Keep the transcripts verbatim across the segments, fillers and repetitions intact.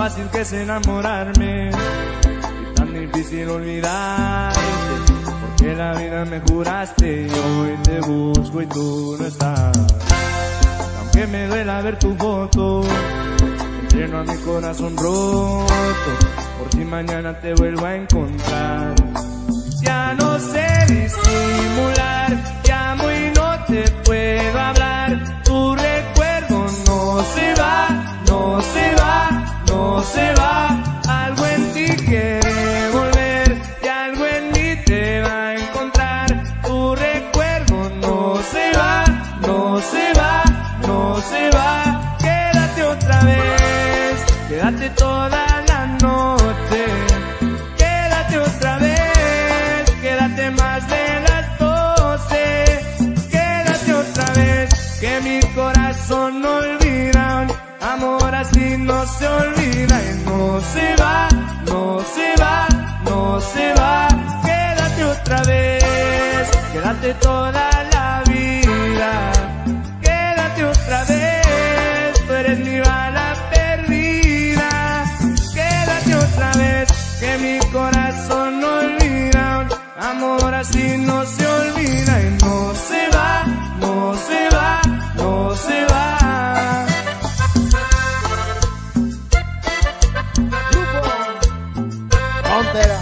fácil que es enamorarme y tan difícil olvidarte, porque la vida me juraste y hoy te busco y tú no estás. Aunque me duela ver tu foto, lleno a mi corazón roto, por si mañana te vuelvo a encontrar. Ya no sé disimular, te amo y no te puedo hablar. Tu recuerdo no se va, no se va, no se va. Algo en ti quiere volver y algo en mí te va a encontrar. Tu recuerdo no se va, no se va, no se va. Quédate otra vez, quédate toda la noche. Quédate otra vez, quédate más de las doce. Quédate otra vez, que mi corazón no olvida. Amor así no se olvida y no se va, no se va, no se va. Quédate otra vez, quédate toda la vida. Quédate otra vez, tú eres mi bala perdida. Quédate otra vez, que mi corazón no olvida. Amor así no se olvida y no se va, no se va, no se va. Montera.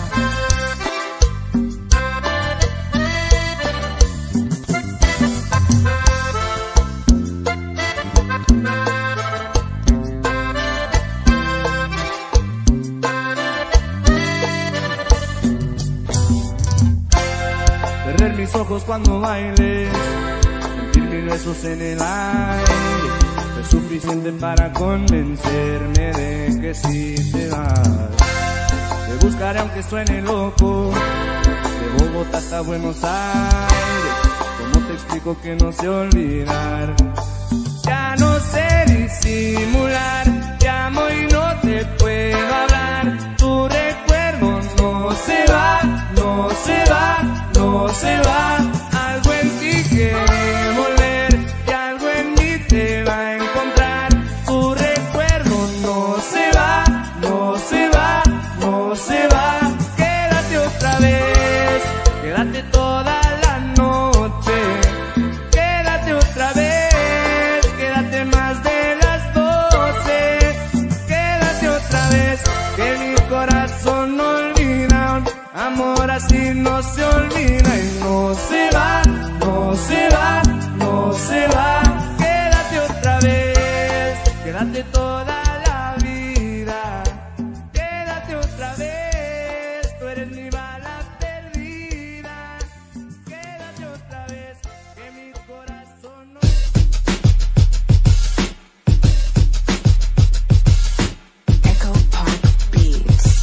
Ver mis ojos cuando bailes, sentir mis besos en el aire, no es suficiente para convencerme de que si te vas. Te buscaré aunque suene loco, de Bogotá hasta Buenos Aires. ¿Cómo te explico que no sé olvidar? Ya no sé disimular, te amo y no te puedo hablar. Tu recuerdo no se va, no se va, no se va, algo en ti quiere volver y algo en mí te va a encontrar. Tu recuerdo no se va, no se va, no se va. Quédate otra vez, quédate toda la noche. Quédate otra vez, quédate más de las doce. Quédate otra vez, que mi corazón no olvida. Amor así no se olvida y no se va, no se va, no se va. Quédate otra vez, quédate toda la vida. Quédate otra vez, tú eres mi bala perdida. Quédate otra vez, que mi corazón no... Echo Park Beats.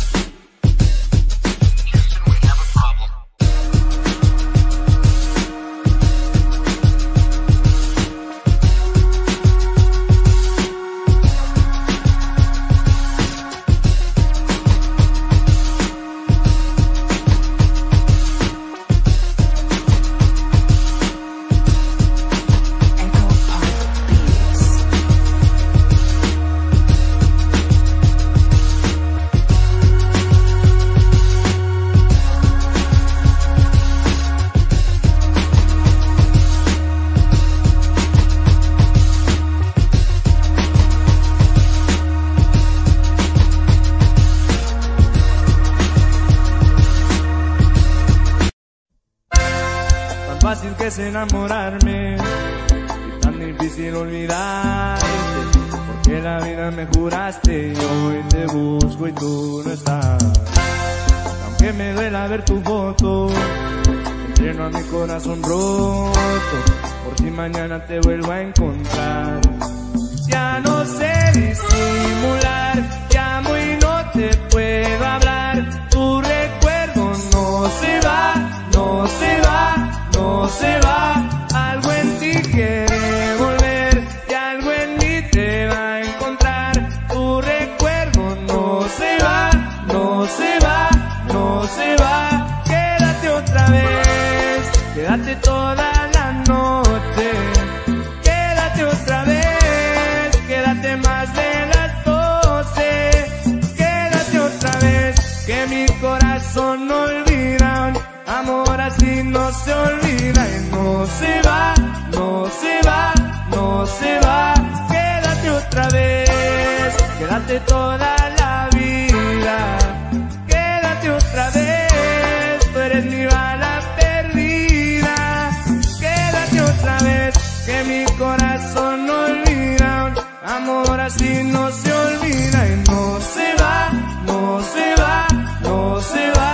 Fácil que es enamorarme y tan difícil olvidarte, porque la vida me juraste y hoy te busco y tú no estás. Aunque me duela ver tu foto, lleno a mi corazón roto, por si mañana te vuelvo a encontrar. Ya no sé disimular, te amo y no te puedo hablar. Tu recuerdo no se va, no se va, no se va, algo en ti quiere volver y algo en mí te va a encontrar. Tu recuerdo no se va, no se va, no se va. Quédate otra vez, quédate toda la noche. Quédate otra vez, quédate más. se olvida y no se va, no se va, no se va. Quédate otra vez, quédate toda la vida. Quédate otra vez, tú eres mi bala perdida. Quédate otra vez, que mi corazón no olvida. Amor así no se olvida y no se va, no se va, no se va.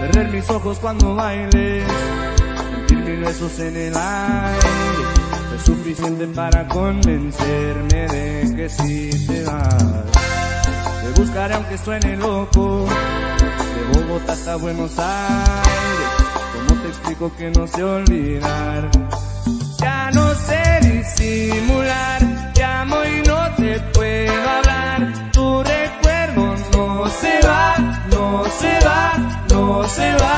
Perder mis ojos cuando bailes, sentir mis besos en el aire, no es suficiente para convencerme de que sí te vas. Te buscaré aunque suene loco, de Bogotá hasta Buenos Aires. ¿Cómo te explico que no sé olvidar? Ya no sé disimular, te amo y no te puedo hablar. Tu recuerdo no se va, no se va, no se va.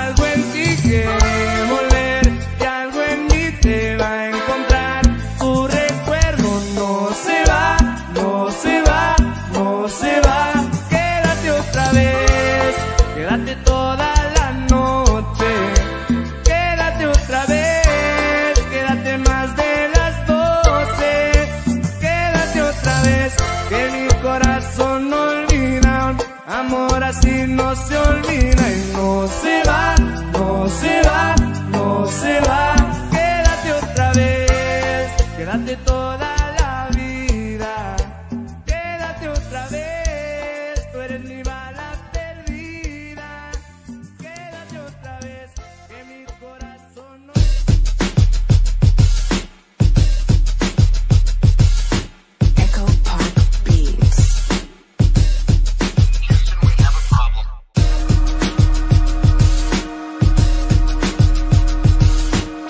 Algo en ti quiere volver y algo en mí te va a encontrar. Tu recuerdo no se va, no se va, no se va. Quédate otra vez, quédate toda la noche. Quédate otra vez, quédate más de las doce. Quédate otra vez, que mi corazón no olvida. Amor así no se olvida y no se va, no se va, no se va. Quédate otra vez, quédate toda la vida. Quédate otra vez, tú eres mi bala perdida. Quédate otra vez, que mi corazón no... Echo Park Beats.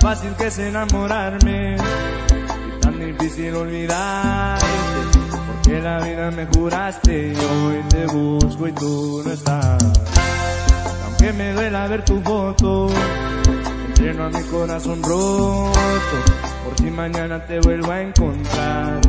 Fácil que es enamorarme y tan difícil olvidarte, porque la vida me juraste y hoy te busco y tú no estás. Aunque me duela ver tu foto, entreno a mi corazón roto por si mañana te vuelvo a encontrar.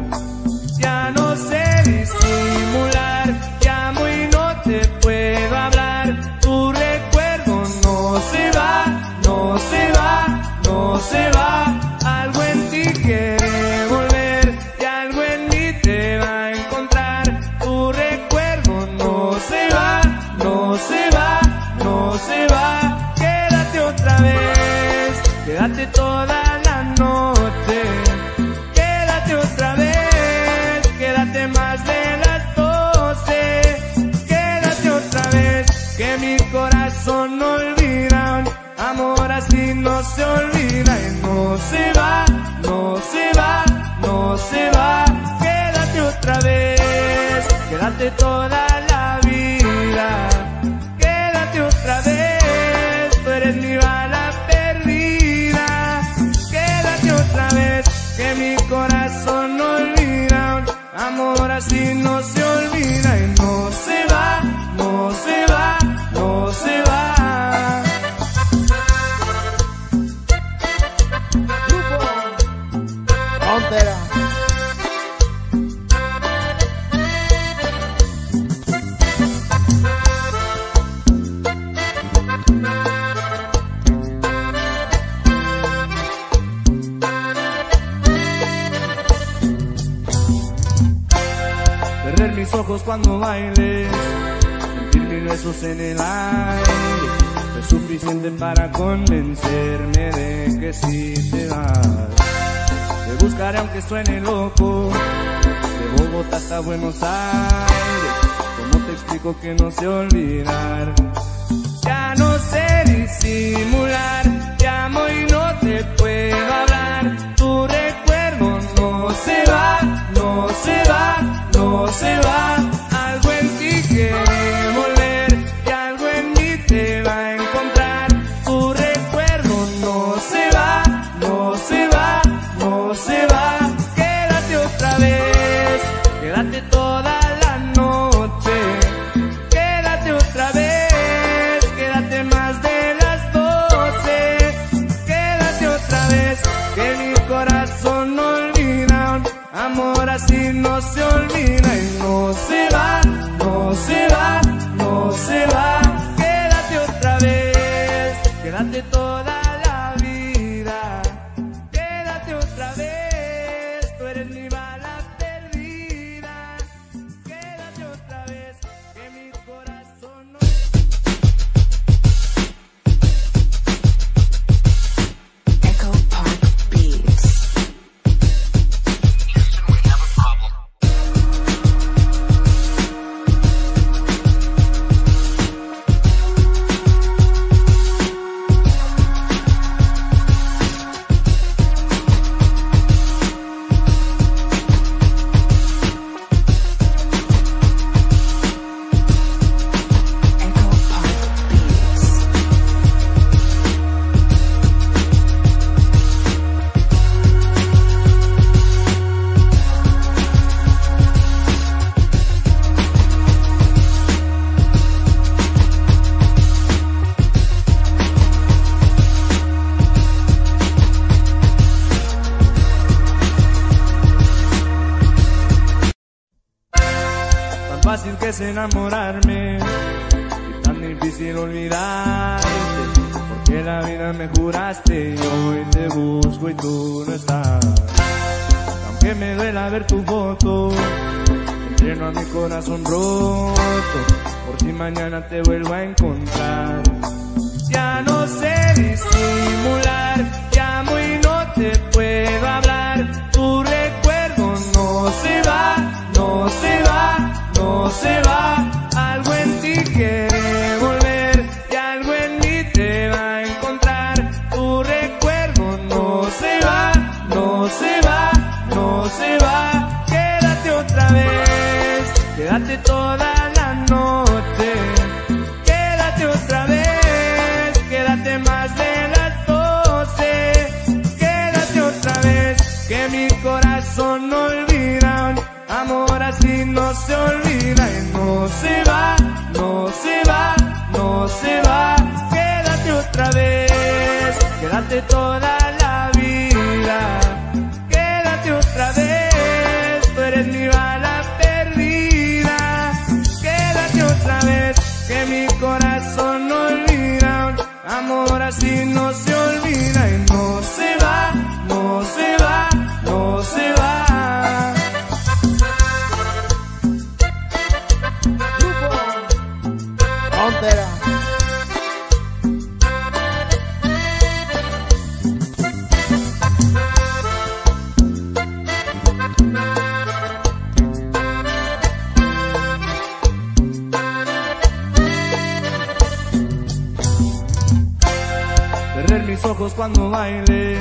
Ya no sé disimular, te amo y no te puedo hablar. Tu recuerdo no se va, no se va, no se va. Algo en ti quiere volver y algo en mí te va a encontrar. Tu recuerdo no se va, no se va, no se va. Quédate otra vez, quédate toda la noche. Quédate otra vez, quédate más de las doce. Quédate otra vez, que mi corazón no olvida. Amor así no se olvida y no se va, no se va, no se va. Quédate otra vez, quédate toda la vida. Quédate otra vez, tú eres mi bala perdida. Quédate otra vez, que mi corazón no olvida. Amor así no se olvida y no se va, no se va, no se va. ojos cuando bailes, sentir mis besos en el aire, no es suficiente para convencerme de que si te vas. Te buscaré aunque suene loco, de Bogotá hasta Buenos Aires, ¿cómo te explico que no sé olvidar? Ya no sé disimular, te amo y no te puedo hablar, tu recuerdo no se va, no se va, no se va, algo en ti quiere volver y algo en mí te va a encontrar, tu recuerdo no se va, no se va, no se va, quédate otra vez, quédate toda la noche, quédate otra vez. Amor así no se olvida y no se va, no se va, no se va. Quédate otra vez, quédate toda la vida. Quédate otra vez, tú eres mi bala perdida. Quédate otra vez, que mi corazón no... Echo Park Beats. Fácil que es enamorarme y tan difícil olvidarte, porque la vida me juraste y hoy te busco y tú no estás. Aunque me duela ver tu foto, entreno a mi corazón roto, por ti mañana te vuelvo a encontrar. Ya no sé disimular, te amo y no te puedo hablar, tu recuerdo no se va, no se va, no se va, algo en ti quiere volver y algo en mí te va a encontrar, tu recuerdo no se va, no se va, no se va, quédate otra vez, quédate toda la noche, quédate otra vez, quédate más de las doce, quédate otra vez, que mi corazón no olvida. Amor así no se olvida y no se va, no se va, no se va. Quédate otra vez, quédate toda la vida. Quédate otra vez, tú eres mi bala perdida. Quédate otra vez, que mi corazón no olvida. Amor así no se olvida y no se va, no se va, no se va. Perder mis ojos cuando bailes,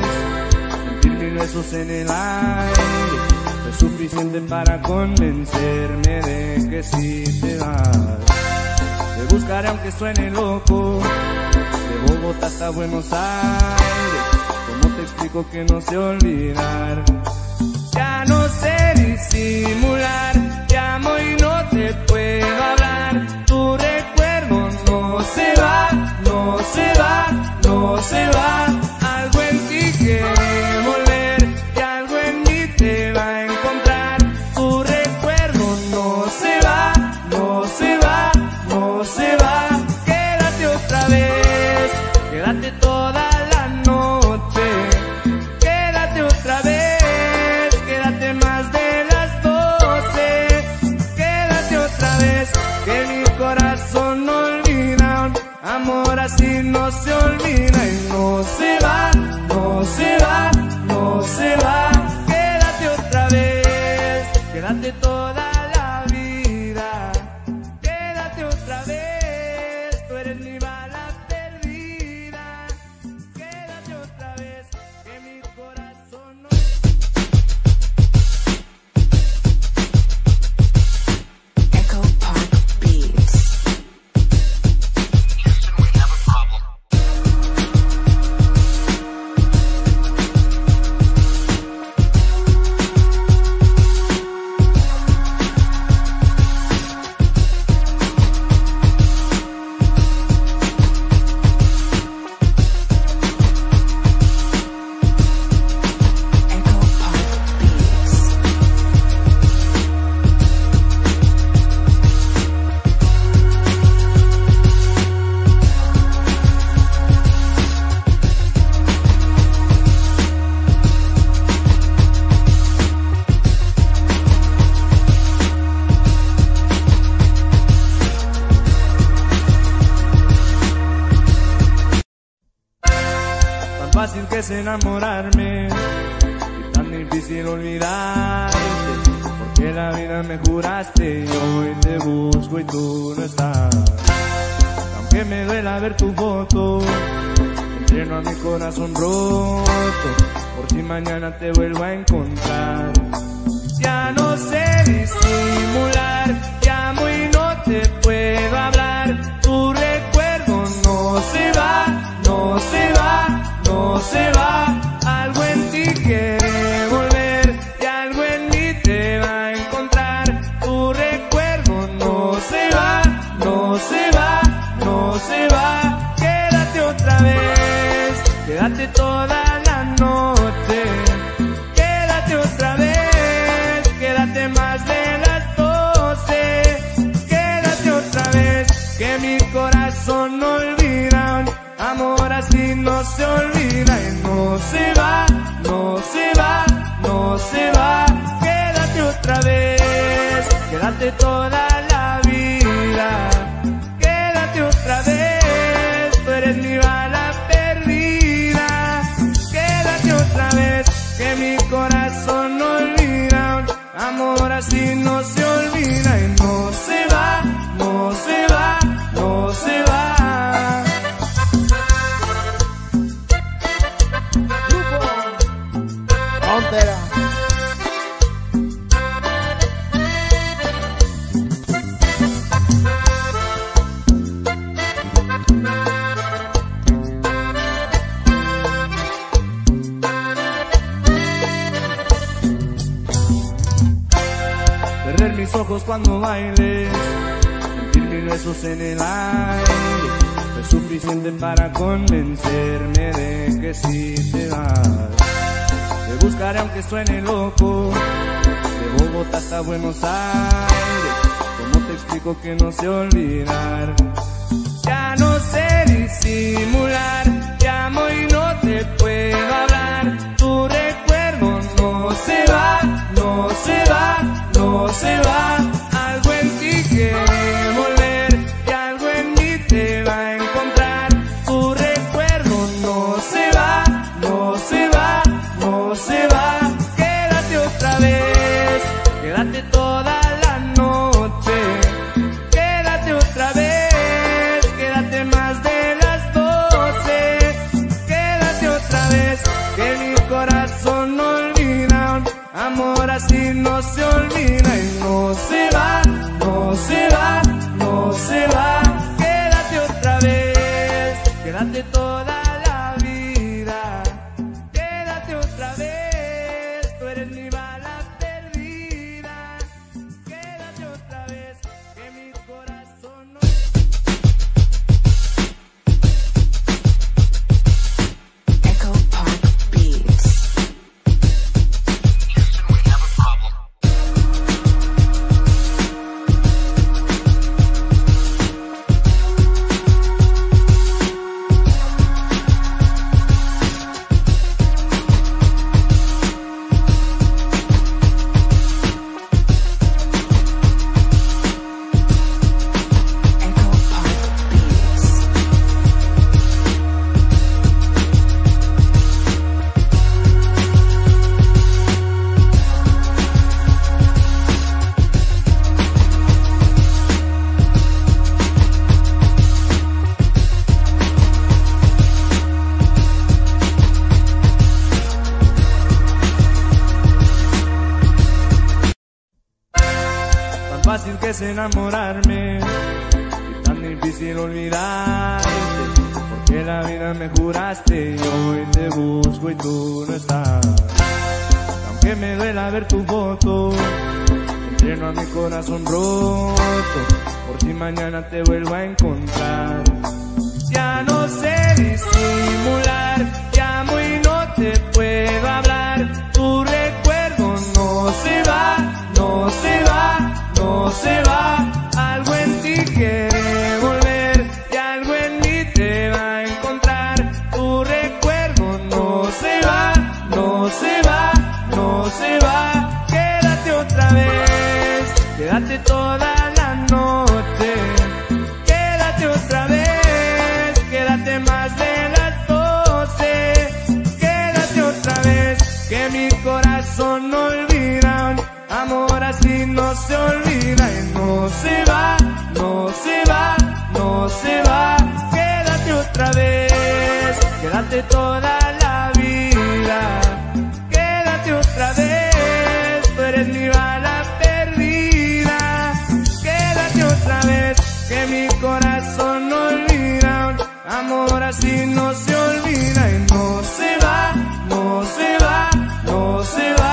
sentir mis besos en el aire, no es suficiente para convencerme de que si te vas. Te buscaré aunque suene loco, de Bogotá hasta Buenos Aires, ¿cómo te explico que no sé olvidar? Ya no sé disimular, te amo y no te puedo hablar, tu recuerdo no se va, no se va, no se va, algo en ti quiere volver y algo en mí te va a encontrar, tu recuerdo no se va, no se va, no se va, quédate otra vez, quédate toda la noche, quédate otra vez, quédate más de las doce, quédate No se va, no se va, quédate otra vez, quédate toda la vida, quédate otra vez, tú eres mi bala perdida, quédate otra vez, que mi corazón no... Echo Park Beats. Houston, we have a problem. Tan fácil que es enamorarme y tan difícil olvidarte, porque la vida me juraste y hoy te busco y tú no estás. Aunque me duela ver tu foto, entreno a mi corazón roto por si mañana te vuelvo a encontrar. Ya no sé disimular, te amo y no te puedo hablar. Tu recuerdo no se va, no se va, no se va, algo en ti quiere volver y algo en mí te va a encontrar. Tu recuerdo no se va, no se va, no se va, quédate otra vez, quédate toda la noche, quédate otra vez, quédate más de las doce, quédate otra vez, que mi corazón no olvida, amor así no se olvida. No se va, no se va, no se va, quédate otra vez, quédate toda la vida, quédate otra vez, tú eres mi bala perdida, quédate otra vez, que mi corazón no olvida, amor así no se olvida y no se va, no se va, no se va. Perder mis ojos cuando bailes, sentir mis besos en el aire, no es suficiente para convencerme de que sí te vas. Te buscaré aunque suene loco, de Bogotá hasta Buenos Aires, ¿cómo te explico que no sé olvidar? Ya no sé disimular, te amo y no te puedo hablar. Tu recuerdo no se va, no se va, no se va, algo en ti quiere volver y algo en mí te va a encontrar. Tu recuerdo no se va, no se va, no se va, quédate otra vez, quédate toda la noche, quédate otra vez, quédate más de las doce, quédate otra vez, que mi corazón no olvida, amor así no se olvida y no se va, no se va, no se va, quédate otra vez, quédate toda la noche. fácil que es enamorarme y tan difícil olvidarte, porque la vida me juraste y hoy te busco y tú no estás. Y aunque me duela ver tu foto, lleno a mi corazón roto, por ti mañana te vuelvo a encontrar. Ya no sé disimular, te amo y no te puedo hablar. Tu recuerdo no se va, no se va, no se va. Algo en ti quiere volver y algo en mí te va a encontrar. Tu recuerdo no se va, no se va, no se va. Quédate otra vez, quédate toda la noche. Quédate otra vez, quédate más de las doce. Quédate otra vez, que mi corazón no olvida. Un amor así no se olvida y no se va, no se va, no se va. Quédate otra vez, quédate toda la vida. Quédate otra vez, tú eres mi bala perdida. Quédate otra vez, que mi corazón no olvida. Amor así no se olvida y no se va, no se va, no se va.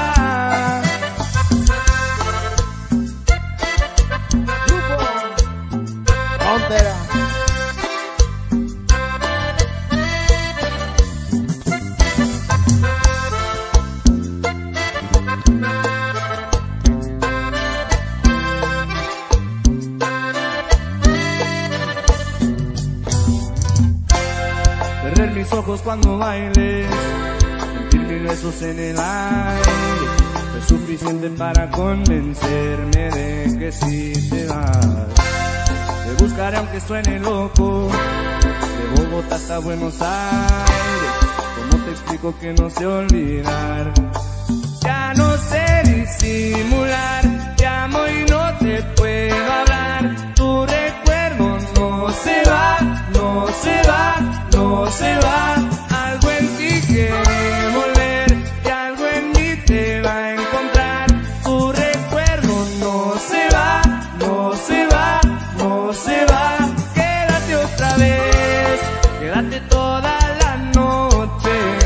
Perder mis ojos cuando bailes, sentir mis besos en el aire, no es suficiente para convencerme de que sí te vas. Te buscaré aunque suene loco, de Bogotá hasta Buenos Aires. ¿Cómo te explico que no sé olvidar? Ya no sé disimular, te amo y no te puedo hablar. Tu recuerdo no se va, no se va, no se va. Algo en ti quiere volver y algo en mí te va a encontrar. Tu recuerdo no se va, no se va, no se va. Quédate otra vez, quédate toda la noche. Quédate otra vez, quédate más de las doce.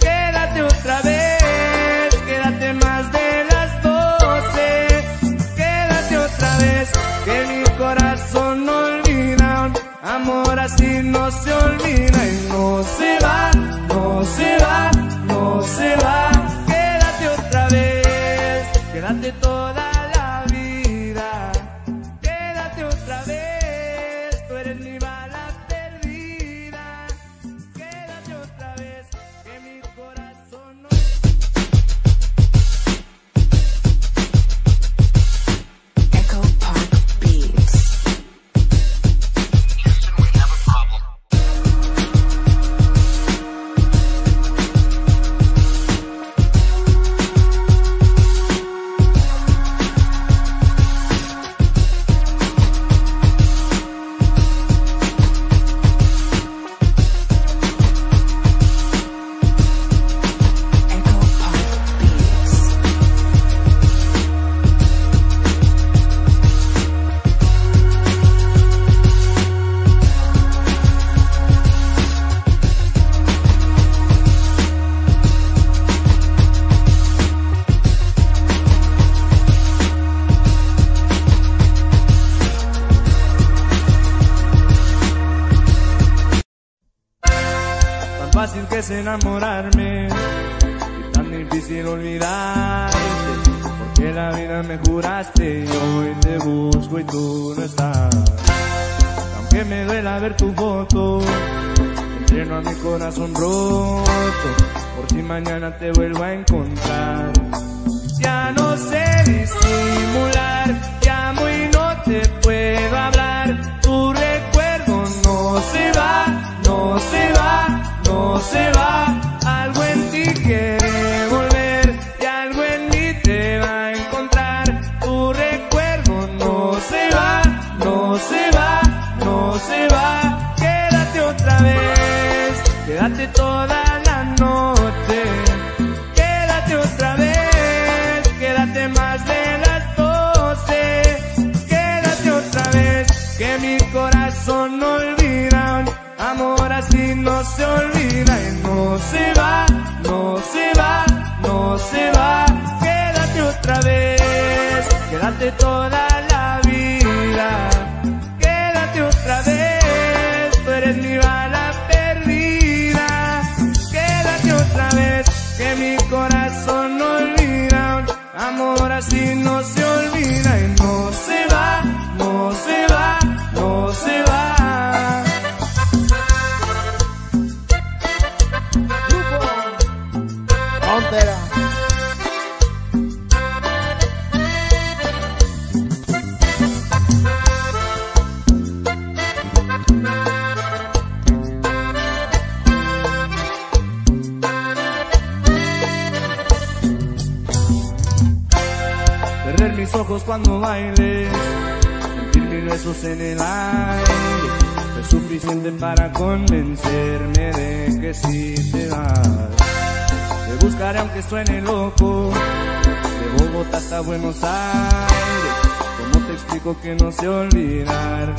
Quédate otra vez, que mi corazón no olvida. Amor así no se olvida y no se va, no se va, no se va. Quédate otra vez, quédate toda la vida. Quédate otra vez, tú eres mi bala perdida. Quédate otra vez, que mi corazón no... Tan fácil que es enamorarme y tan difícil olvidarte, porque la vida me juraste y hoy te busco y tú no estás. Y aunque me duela ver tu foto, lleno a mi corazón roto, por ti mañana te vuelvo a encontrar. Ya no sé disimular, te amo y no te puedo hablar. Tu recuerdo no se va, no se va, no se va. Algo en ti quiere volver y algo en mí te va a encontrar. Tu recuerdo no se va, no se va, no se va. Quédate otra vez, quédate toda la noche. Quédate otra vez, quédate más de las doce. quédate toda la vida, quédate otra vez, tú eres mi bala perdida, quédate otra vez, que mi corazón no olvida, amor así no se olvida y no se va, no se va, no se va. Perder mis ojos cuando bailes, sentir mis besos en el aire, es suficiente para convencerme de que si te vas. Te buscaré aunque suene loco, de Bogotá hasta Buenos Aires, ¿cómo te explico que no sé olvidar?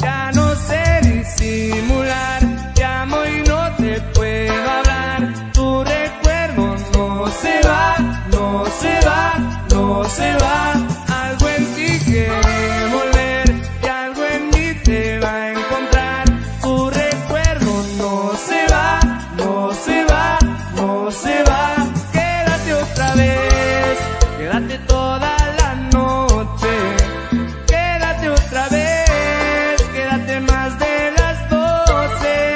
Ya no sé disimular, te amo y no te puedo hablar, tu recuerdo no se va, no se va, no se va, algo en ti quiere volver y algo en mí te va a encontrar, tu recuerdo no se va, no se va, no se va, quédate otra vez, quédate toda la noche, quédate otra vez, quédate más de las doce,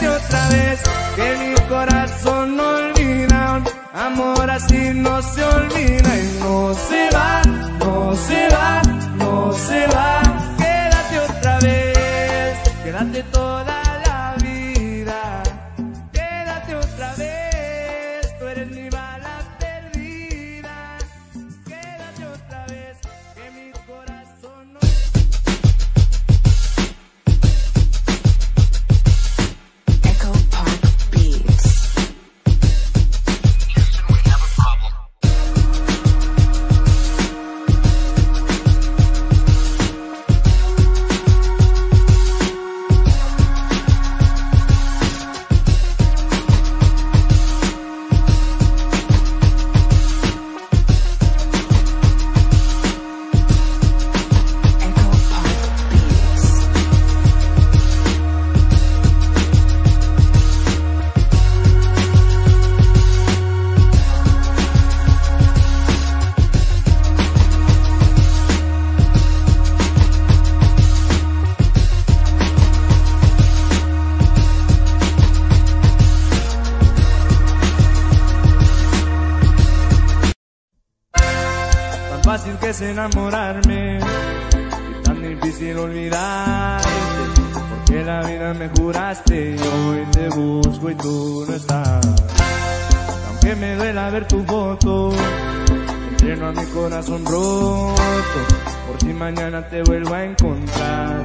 quédate otra vez, que mi corazón no olvida, amor así no se olvida. No se va, no se va, no se va, quédate otra vez, quédate toda la vida, quédate otra vez, tú eres mi bala perdida, quédate otra vez, que mi corazón no... Echo Park Beats. Fácil que es enamorarme y tan difícil olvidarte, porque la vida me juraste y hoy te busco y tú no estás. Aunque me duela ver tu foto, entreno a mi corazón roto, por si mañana te vuelvo a encontrar.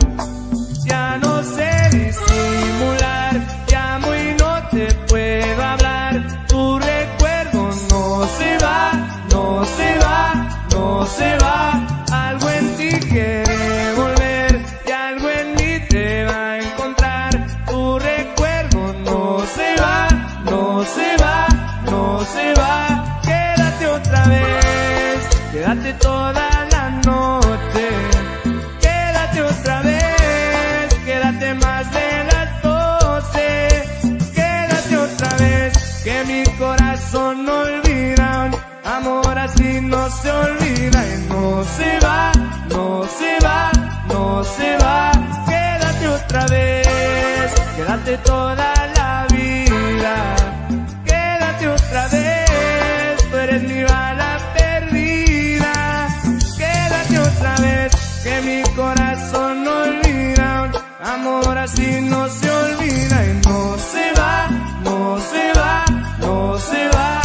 Ya no sé disimular, te amo y no te puedo hablar, tu recuerdo no se va, no se va, no se va, algo en ti quiere volver y algo en mí te va a encontrar, tu recuerdo no se va, no se va, no se va, quédate otra vez, quédate toda la noche, quédate otra vez, quédate más de las doce, quédate otra vez, que mi corazón no olvida, amor así no se olvida y no se va, no se va, no se va, quédate otra vez, quédate toda la vida, quédate otra vez, tú eres mi bala perdida, quédate otra vez, que mi corazón no olvida, amor así no se olvida y no se va, no se va, no se va.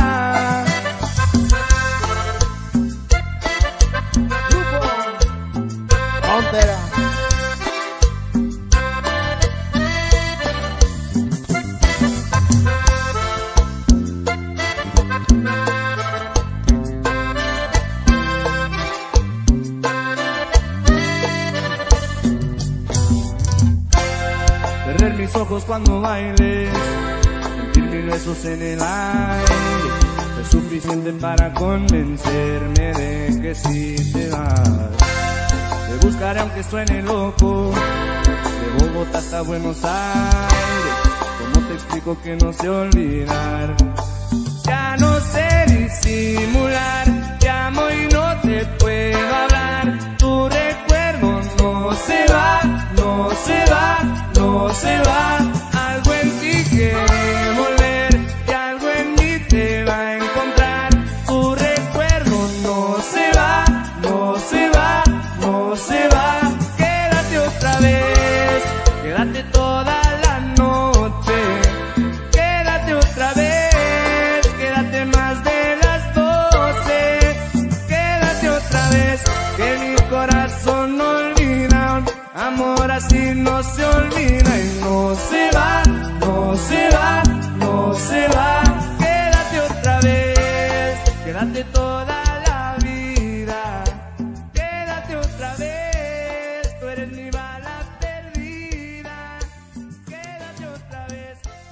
Perder mis ojos cuando bailes, sentir mis besos en el aire, es suficiente para convencerme de que si te vas. Te buscaré aunque suene loco, de Bogotá hasta Buenos Aires. ¿Cómo te explico que no sé olvidar? Ya no sé disimular, te amo y no te puedo hablar. Tu recuerdo no se va, no se va, no se va. Algo en ti quiere volver y algo en mí te va a encontrar. Tu recuerdo no se va, no se va, no se va. Quédate otra vez, quédate toda la noche. Quédate otra vez, quédate más de las doce. Quédate otra vez, que mi corazón no olvida. Amor así no se olvida y no se va, no se va, no se va. Quédate otra vez, quédate toda la vida. Quédate otra vez,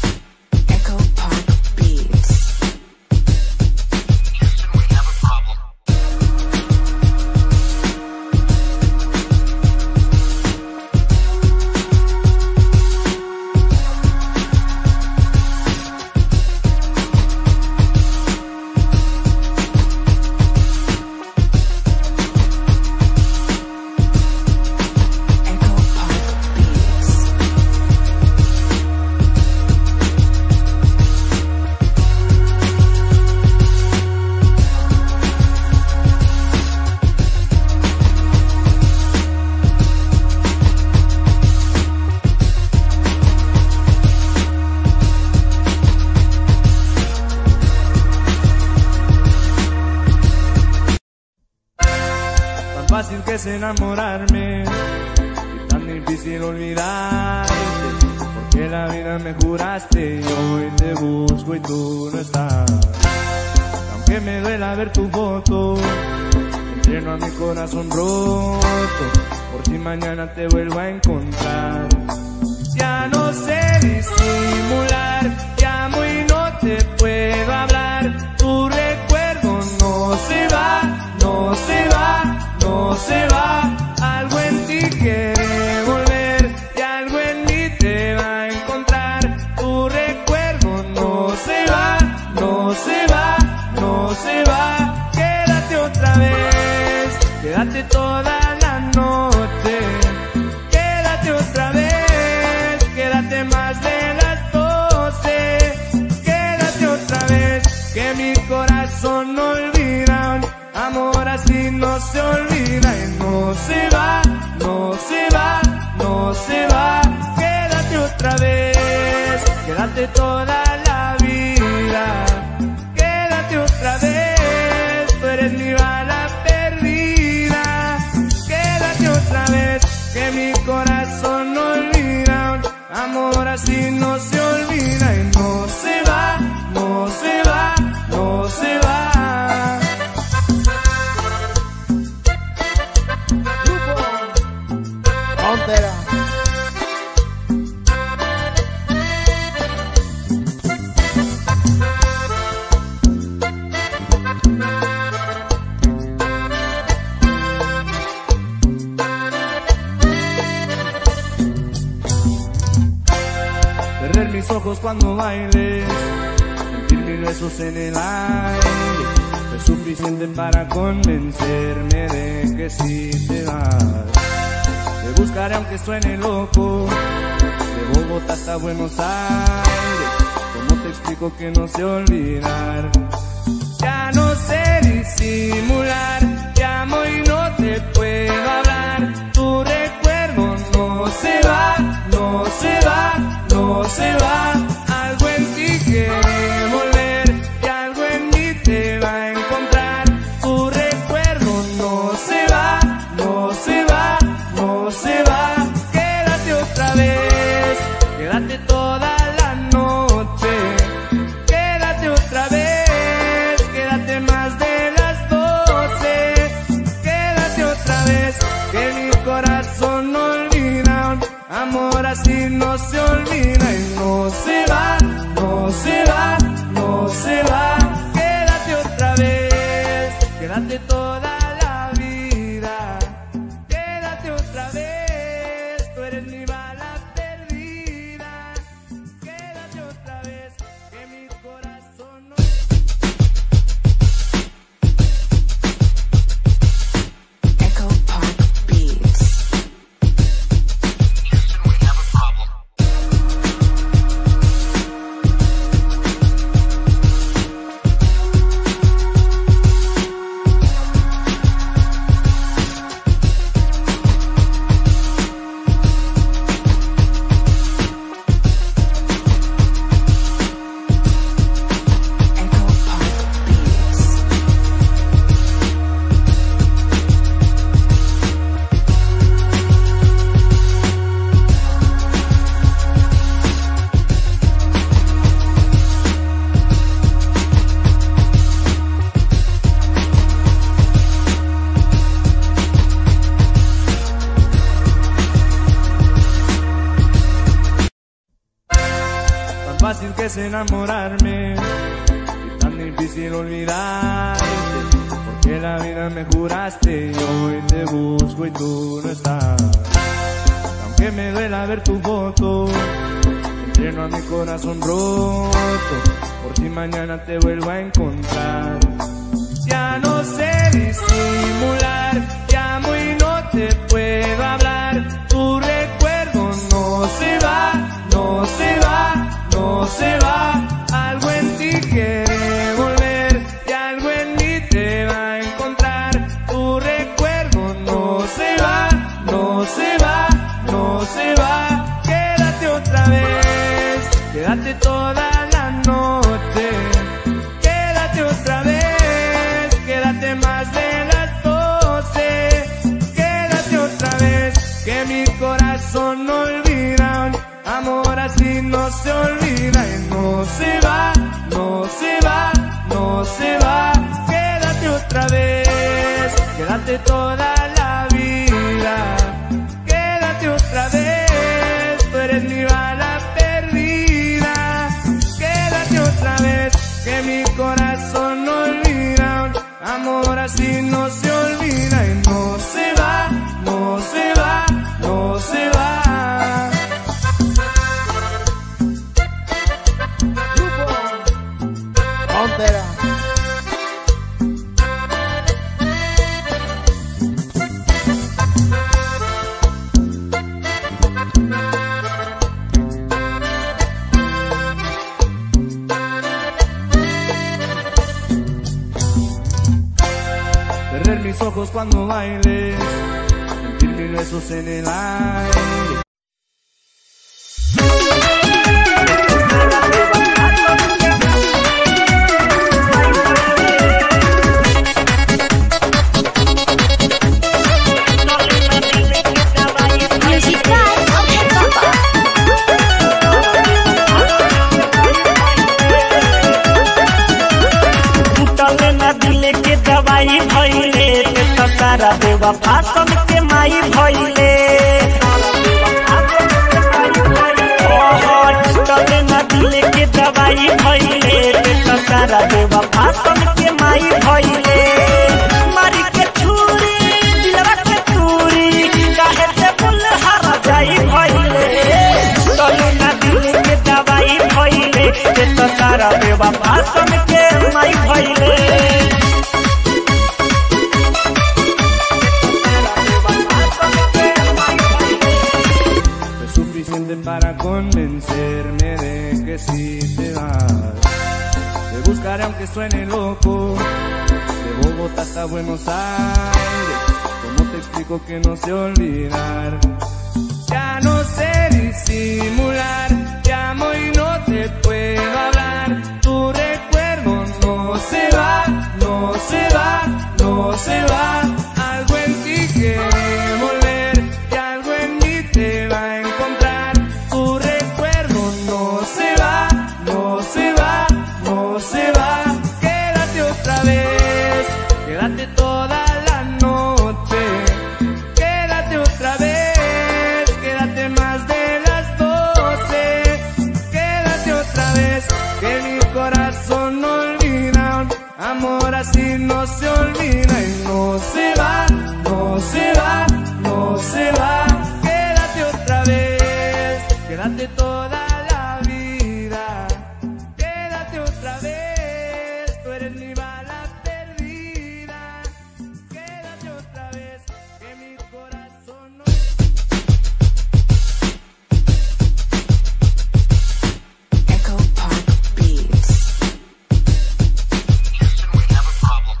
tú eres mi bala perdida. Quédate otra vez, que mi corazón no... Echo Park Beats. Tan fácil que es enamorarme y tan difícil olvidarte, porque la vida me juraste y hoy te busco y tú no estás. Aunque me duela ver tu foto, entreno a mi corazón roto por si mañana te vuelvo a encontrar. Ya no sé disimular, te amo y no te puedo hablar. Tu recuerdo no se va, no se va, no se va. Algo en ti quiere volver y algo en mí te va a encontrar. Tu recuerdo no se va, no se va, no se va. Quédate otra vez, quédate toda la noche. Quédate otra vez, quédate más de las doce. Quédate otra vez, que mi corazón no olvida. Amor así no se olvida y no se va, no se va, no se va. Quédate otra vez, quédate toda la vida. Quédate otra vez, tú eres mi bala perdida. Quédate otra vez, que mi corazón no olvida. Amor así no se olvida y no se va, no se va, no se va. Perder mis ojos cuando bailes, sentir mis besos en el aire, es suficiente para convencerme de que si te vas. Te buscaré aunque suene loco, de Bogotá hasta Buenos Aires. ¿Cómo te explico que no sé olvidar? Ya no sé disimular, te amo y no te puedo hablar. Tu recuerdo no se va, no se va, no se va. Algo en ti quiere volver y algo en mí te va a encontrar. Tu recuerdo no se va, no se va, no se va. Quédate otra vez, quédate toda la noche. Quédate otra vez, quédate más de las doce. Quédate otra vez, que mi corazón no olvida. Amor ahora sí no se olvida y no se va, no se va, no se va. Quédate otra vez, quédate toda la vida, quédate otra vez, tú eres mi bala perdida, quédate otra vez, que mi corazón no... Tan fácil que es enamorarme y tan difícil olvidarte, porque la vida me juraste y hoy te busco y tú no estás. Aunque me duela ver tu foto, lleno a mi corazón roto, por ti mañana te vuelvo a encontrar. Ya no sé disimular, llamo y no te puedo hablar, tu recuerdo no se va, no se va, no se va, algo en ti quiere volver y algo en mí te va a encontrar. Tu recuerdo no se va, no se va, no se va. Quédate otra vez, quédate toda la noche, quédate otra vez, quédate más de las doce, quédate otra vez, que mi corazón no olvida. Amor así no se olvida y no se va, no se va, no se va. Quédate otra vez, quédate toda la vida, quédate otra vez, tú eres mi bala perdida. Quédate otra vez, que mi corazón no olvida. Amor así no se olvida y no se va, no se va, no se va. Pero perder mis ojos cuando bailes, sentir mis besos en el aire. सारा बेवफा सबके माई भइले दिल के दवाई भइले सारा बेवफा सबके माई भइले मारी के छुरी दिलवा के छुरी काहे से बुलहारा जाई भइले दिल के दवाई भइले सारा बेवफा सबके माई भइले para convencerme de que si te vas. Te buscaré aunque suene loco, de Bogotá hasta Buenos Aires. ¿Cómo te explico que no sé olvidar? Ya no sé disimular, llamo y no te puedo hablar. Tu recuerdo no se va, no se va, no se va. Algo en ti quiere volver y algo en mí te va a encontrar. Quédate toda la noche, quédate otra vez. se va, quédate otra vez, quédate toda la vida, quédate otra vez, tú eres mi bala perdida, quédate otra vez, que mi corazón no... Echo Park Beats. Houston, we have a problem.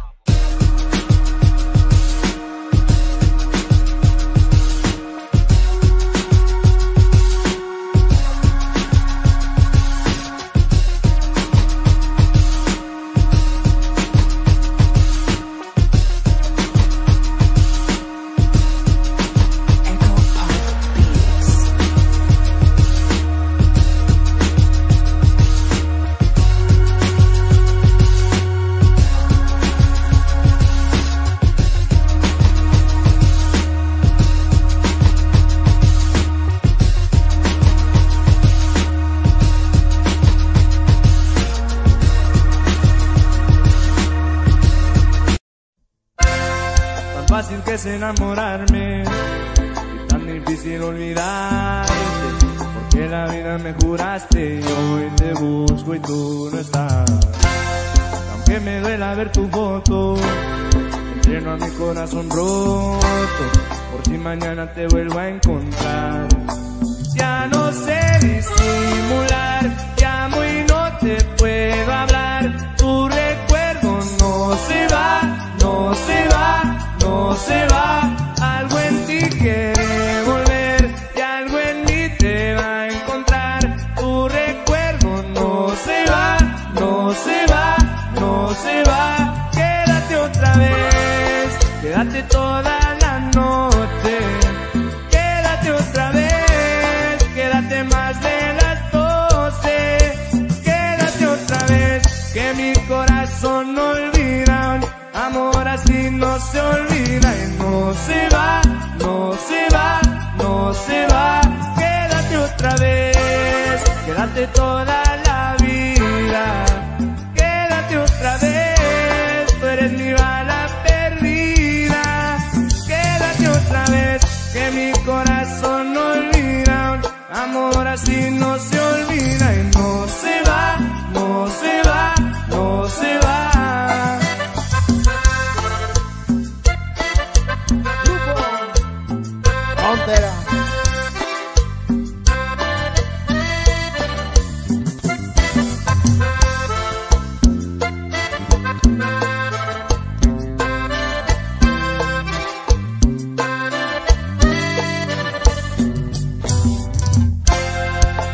Tan fácil que es enamorarme y tan difícil olvidarte, porque la vida me juraste y hoy te busco y tú no estás. Aunque me duela ver tu foto, entreno a mi corazón roto, por si mañana te vuelvo a encontrar. Ya no sé disimular, llamo y no te puedo hablar, tu recuerdo no se va, no se va. No se va, algo en ti quiere volver y algo en mí te va a encontrar. Tu recuerdo no se va, no se va, no se va. Quédate otra vez, quédate toda la noche. Quédate otra vez, quédate más de las doce. Quédate otra vez, que mi corazón no olvida. Amor así no se olvida y no se va, no se va, no se va. Quédate otra vez, quédate toda la vida. Quédate otra vez, tú eres mi bala perdida. Quédate otra vez, que mi corazón no olvida. Amor así no se olvida y no se va, no se va, no se va.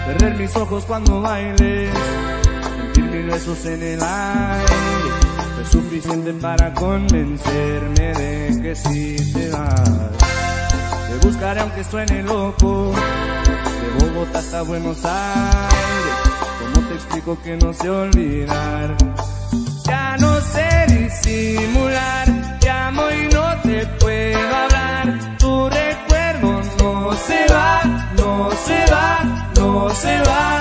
Perder mis ojos cuando bailes, sentir mis besos en el aire, es suficiente para convencerme de que si te vas. Te buscaré aunque suene loco, de Bogotá hasta Buenos Aires. ¿Cómo te explico que no sé olvidar? Ya no sé disimular, llamo y no te puedo hablar. Tu recuerdo no se va, no se va, no se va.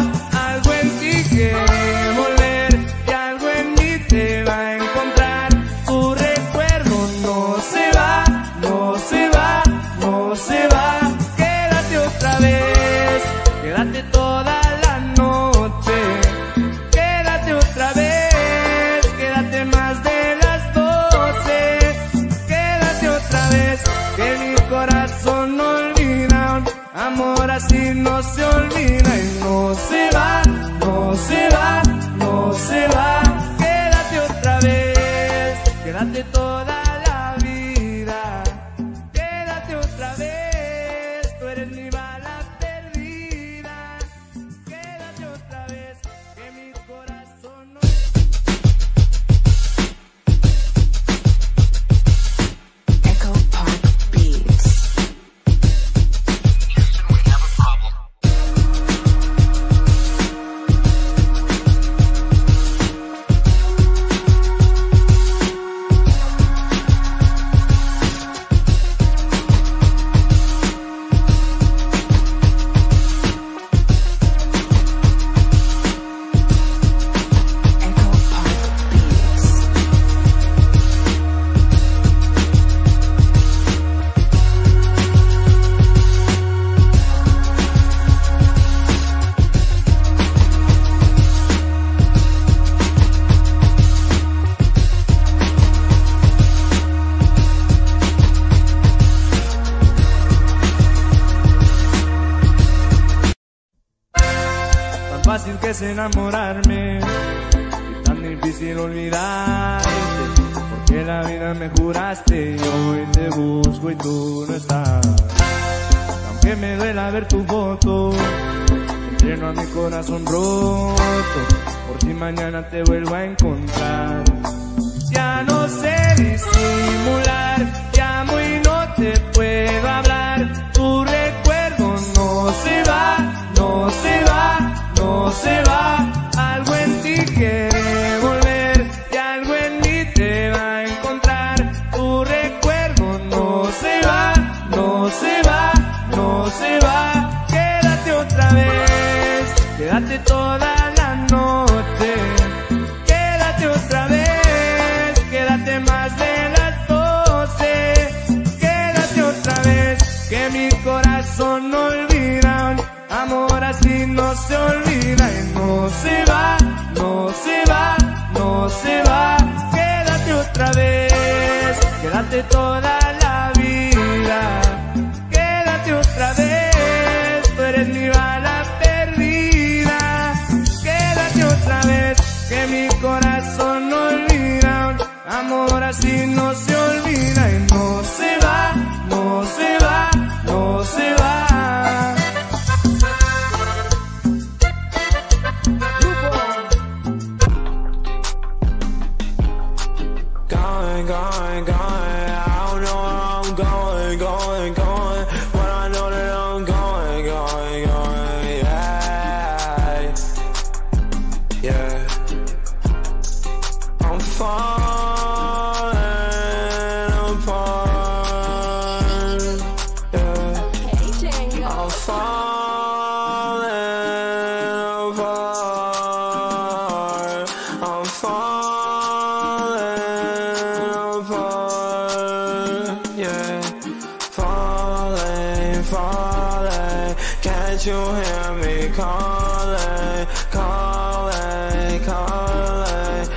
Algo en ti quiere volver y algo en mí te va a encontrar. Tu recuerdo no se va, no se va. No se va, quédate otra vez, quédate toda la noche, quédate otra vez, quédate más de las doce, quédate otra vez, que mi corazón no olvida, amor así no se olvida y no se va, no se va, no se va, quédate otra vez, quédate toda la noche. fácil que es enamorarme y tan difícil olvidarte, porque la vida me juraste y hoy te busco y tú no estás. Aunque me duela ver tu foto, lleno a mi corazón roto, por si mañana te vuelvo a encontrar. Ya no sé disimular, llamo y no te puedo hablar. Tu recuerdo no se va, no se va, no se va. Algo en ti quiere volver y algo en mí te va a encontrar. Tu recuerdo no se va, no se va, no se va. Quédate otra vez, quédate toda la noche, quédate otra vez, quédate más de las doce, quédate otra vez, que mi corazón no olvida, amor así no se olvida y no se va, no se va, no se va, quédate otra vez, quédate toda la vida, quédate otra vez, tú eres mi bala perdida. Que mi corazón no olvida, amor así no se olvida y no se va, no se va, no se va. Going, going, going, I don't know where I'm going, going, going, but I know that I'm going, going, going, yeah, yeah. Falling apart, yeah. I'm falling apart. I'm falling apart, yeah. Falling, falling. Can't you hear me calling, calling, calling?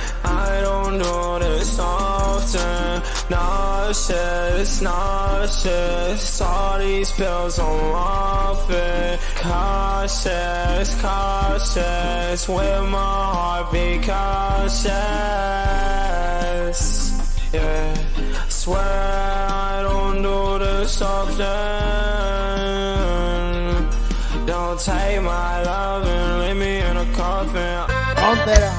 Do this often, nauseous, nauseous. All these pills I'm off it. Cautious, cautious. With my heart be cautious. Yeah, I swear I don't do this often. Don't take my love and leave me in a coffin. I'm better.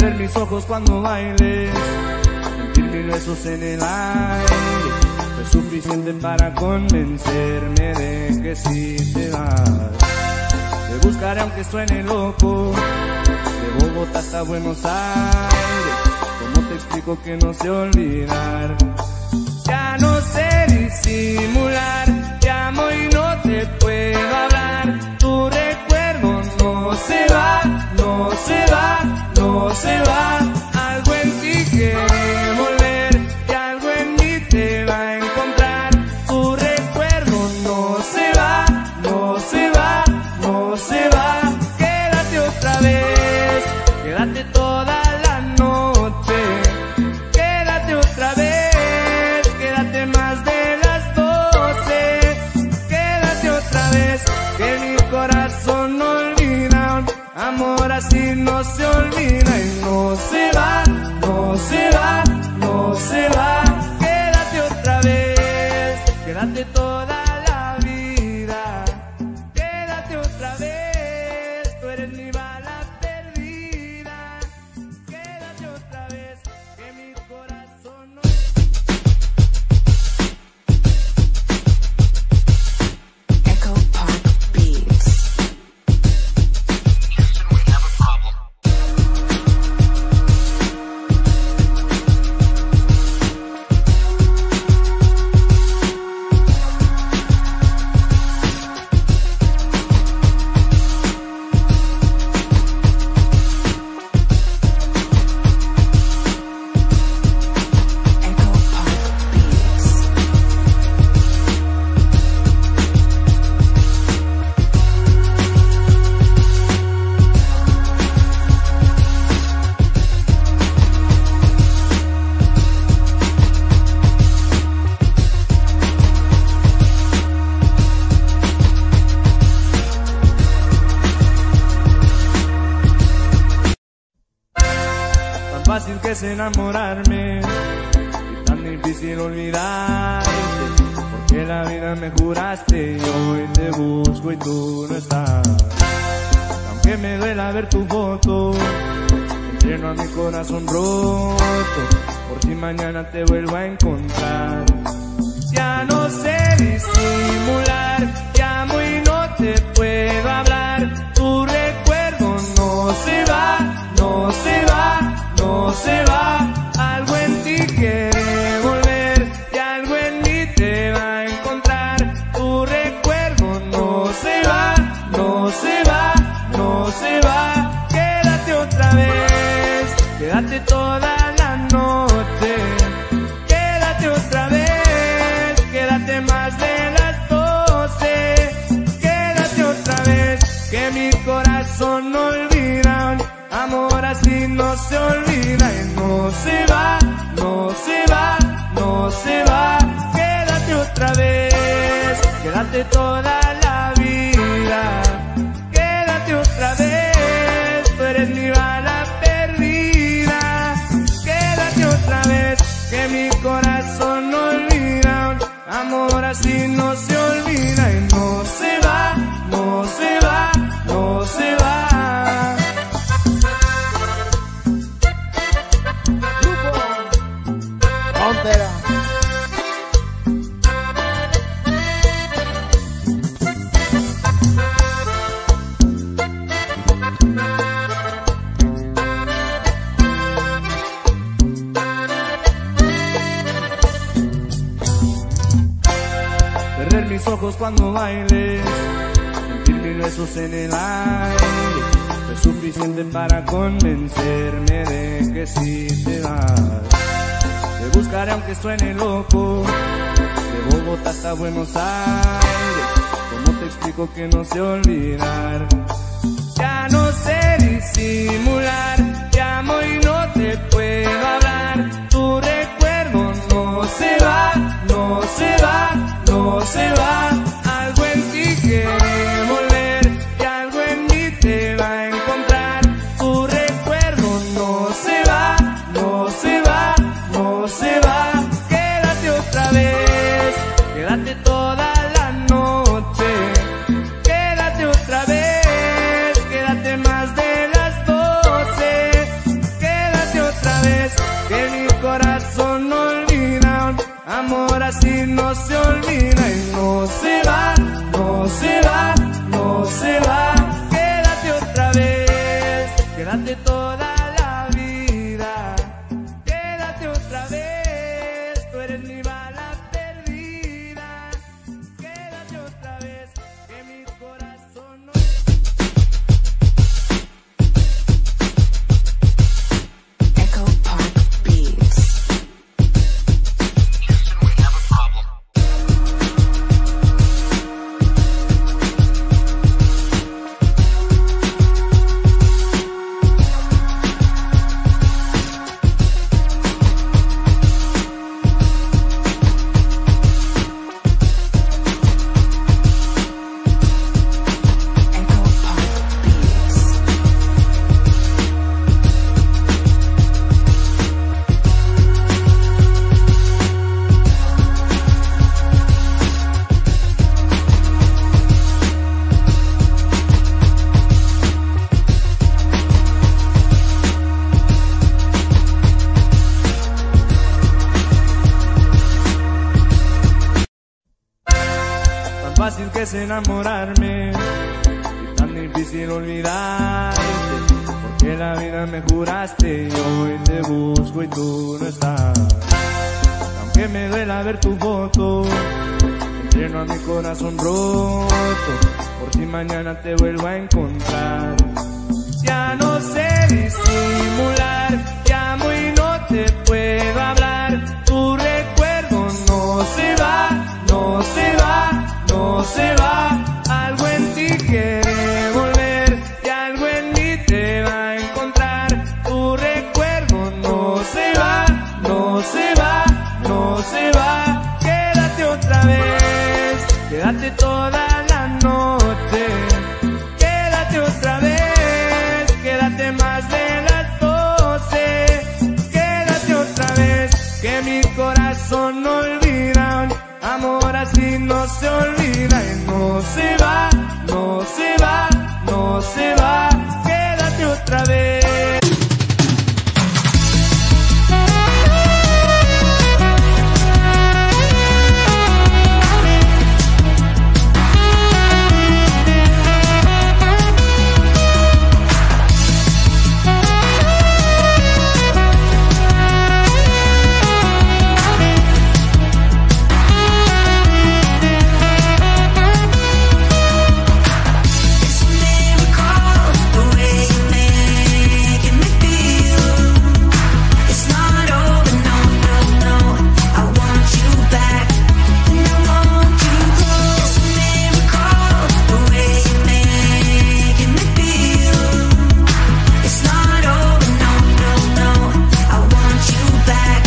Ver mis ojos cuando bailes, sentir mis besos en el aire, es suficiente para convencerme de que si te vas. Te buscaré aunque suene loco, de Bogotá hasta Buenos Aires, ¿cómo te explico que no sé olvidar? Ya no sé disimular, llamo y no te puedo hablar, tu recuerdo no se va, no se va, no se va, algo en ti quiere volver y algo en mí te va a encontrar. Tu recuerdo no se va, no se va, no se va. Quédate otra vez, quédate toda la noche, quédate otra vez, quédate más de las doce, quédate otra vez, que mi corazón no olvida, amor así no se olvida y no se va, no se va, no se va. Quédate otra vez, quédate toda la vida, quédate otra vez, tú eres mi bala perdida, quédate otra vez, que mi corazón no... es enamorarme y tan difícil olvidarte, porque la vida me juraste y hoy te busco y tú no estás. Aunque me duela ver tu foto, lleno a mi corazón roto, por si mañana te vuelvo a encontrar. Ya no sé disimular, llamo y no te puedo hablar. Tu recuerdo no se va, no se va, no se va. Algo en ti quiere volver y algo en mí te va a encontrar. Tu recuerdo no se va, no se va, no se va. Quédate otra vez. Quédate toda la noche, quédate otra vez, quédate más de las doce, quédate otra vez, que mi corazón no olvida, amor así no se olvida y no se va, no se va, no se va, quédate otra vez, quédate toda la vida, quédate otra vez, tú eres mi bala perdida. Que mi corazón no olvida, amor así no se olvida y no se va, no se va, no se va. Montera. Perder mis ojos cuando bailes, sentir mis besos en el aire, no es suficiente para convencerme de que si te vas. Te buscaré aunque suene loco, de Bogotá hasta Buenos Aires, ¿cómo te explico que no sé olvidar? Ya no sé disimular, llamo y no te puedo hablar. Tu recuerdo no se va, no se va, no se va, algo en ti quiere volver y algo en mí te va a encontrar. Tu recuerdo no se va, no se va, no se va. Quédate otra vez, quédate toda la noche, quédate otra vez, quédate más de las doce, quédate otra vez, que mi corazón no olvida, amor así no se olvida. No se va, no se va, no se va. Quédate otra vez, quédate toda la vida. Quédate otra vez, tú eres mi bala perdida. Quédate otra vez, que mi corazón no... Echo Park Beats. Fácil que es enamorarme y tan difícil olvidarte, porque la vida me juraste y hoy te busco y tú no estás. Aunque me duela ver tu foto, lleno a mi corazón roto, por si mañana te vuelvo a encontrar. Ya no sé disimular, llamo y no te puedo hablar. Tu recuerdo no se va, no se va, no se va, algo en ti quiere volver y algo en mí te va a encontrar. Tu recuerdo no se va, no se va, no se va. Quédate otra vez, quédate toda la noche, quédate otra vez, quédate más de las doce, quédate Carolina y no se va, no se va, no se va, quédate otra vez.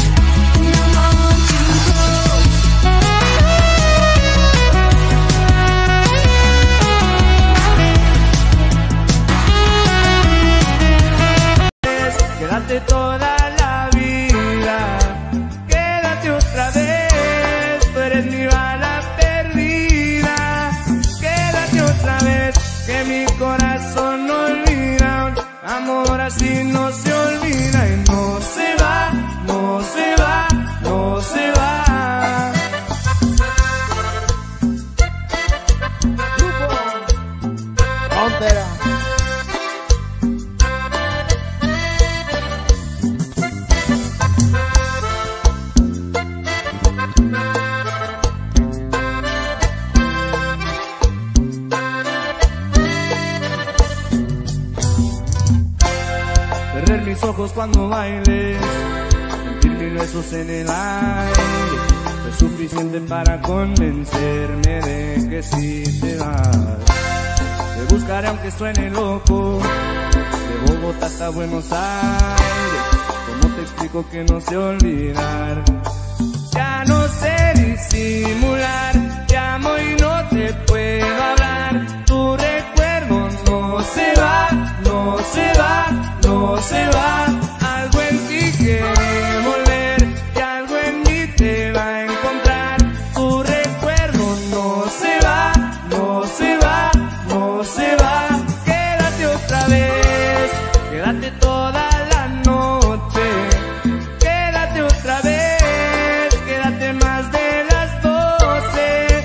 Quédate toda la vida, quédate otra vez, tú eres mi bala perdida, quédate otra vez, que mi corazón no olvida, amor así no se olvida y no se va, no se va, no se va. Montera. Ver mis ojos cuando bailes, sentir mis besos en el aire, es suficiente para convencerme de que si te vas. Te buscaré aunque suene loco, de Bogotá hasta Buenos Aires, ¿cómo te explico que no sé olvidar? Ya no sé disimular, te amo y no te puedo hablar, tu recuerdo no se va, no se va. No se va, algo en ti quiere volver y algo en mí te va a encontrar. Tu recuerdo no se va, no se va, no se va. Quédate otra vez, quédate toda la noche. Quédate otra vez, quédate más de las doce.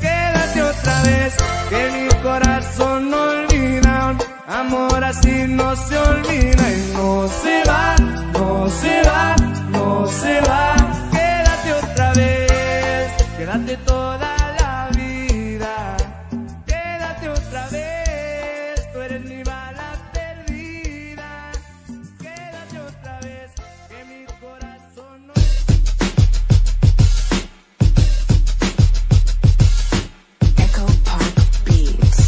Quédate otra vez, que mi corazón no olvida. Amor así no se olvida y no se va, no se va, no se va. Quédate otra vez, quédate toda la vida. Quédate otra vez, tú eres mi bala perdida. Quédate otra vez, que mi corazón no... Echo Park Beats.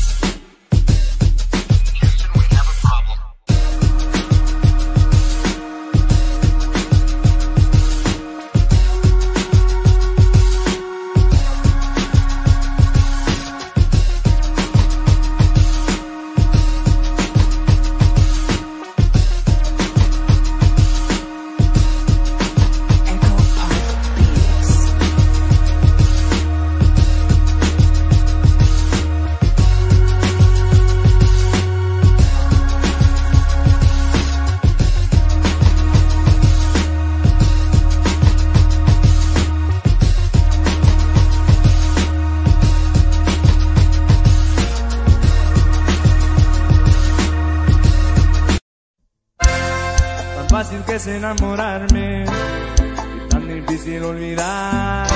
Tan fácil que es enamorarme y tan difícil olvidarte,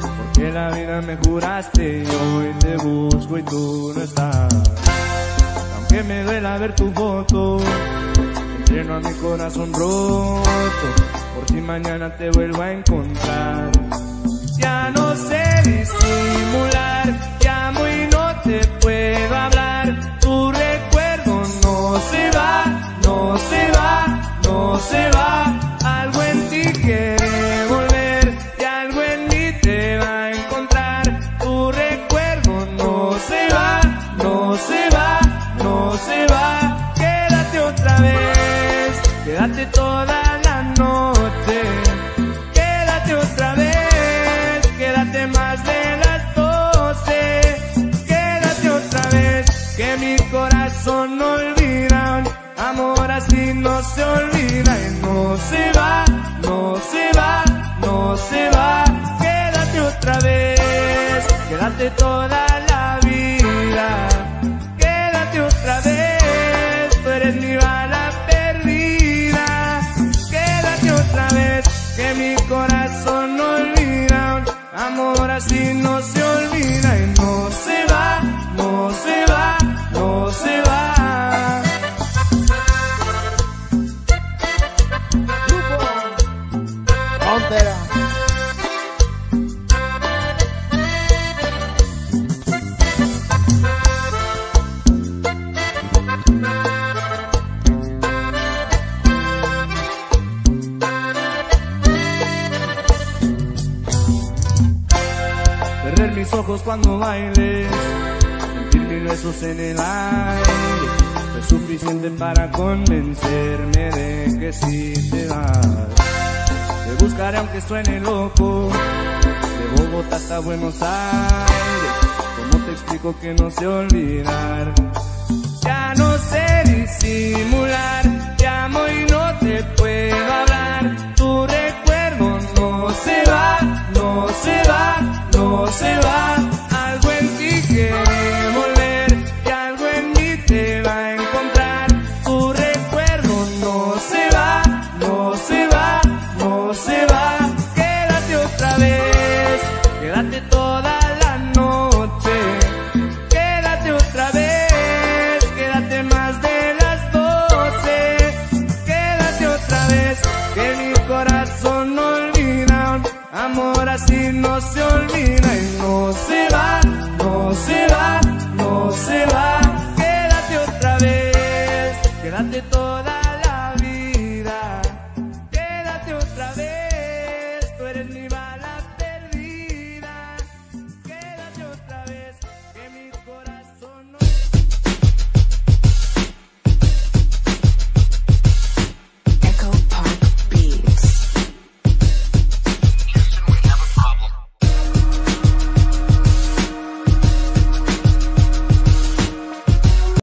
porque la vida me juraste y hoy te busco y tú no estás. Aunque me duela ver tu foto, entreno a mi corazón roto por si mañana te vuelvo a encontrar. Ya no sé disimular, te amo y no te puedo hablar, tu recuerdo no se va, no se va. No se va, algo en ti quiere volver y algo en mí te va a encontrar. Tu recuerdo no se va, no se va, no se va. Quédate otra vez, quédate toda la noche. Quédate otra vez, quédate más de las dos. se olvida y no se va, no se va, no se va. Quédate otra vez, quédate toda la vida. Quédate otra vez, tú eres mi bala perdida. Quédate otra vez, que mi corazón no olvida. Amor así no se olvida y no se va, no se va, no se va. Perder mis ojos cuando bailes, sentir mis besos en el aire, no es suficiente para convencerme de que sí te vas. Te buscaré aunque suene loco, de Bogotá hasta Buenos Aires. ¿Cómo te explico que no sé olvidar? Ya no sé disimular, te amo y no te puedo hablar. Tu recuerdo no se va, no se va, no se va. Algo en ti quiere volver y algo en mí te va a encontrar. Tu recuerdo no se va, no se va, no se va. Quédate otra vez, quédate toda la noche. Quédate otra vez, quédate más de las doce. Quédate otra vez, que mi corazón no olvida. Amor así no se olvida y no se va, no se va, no se va.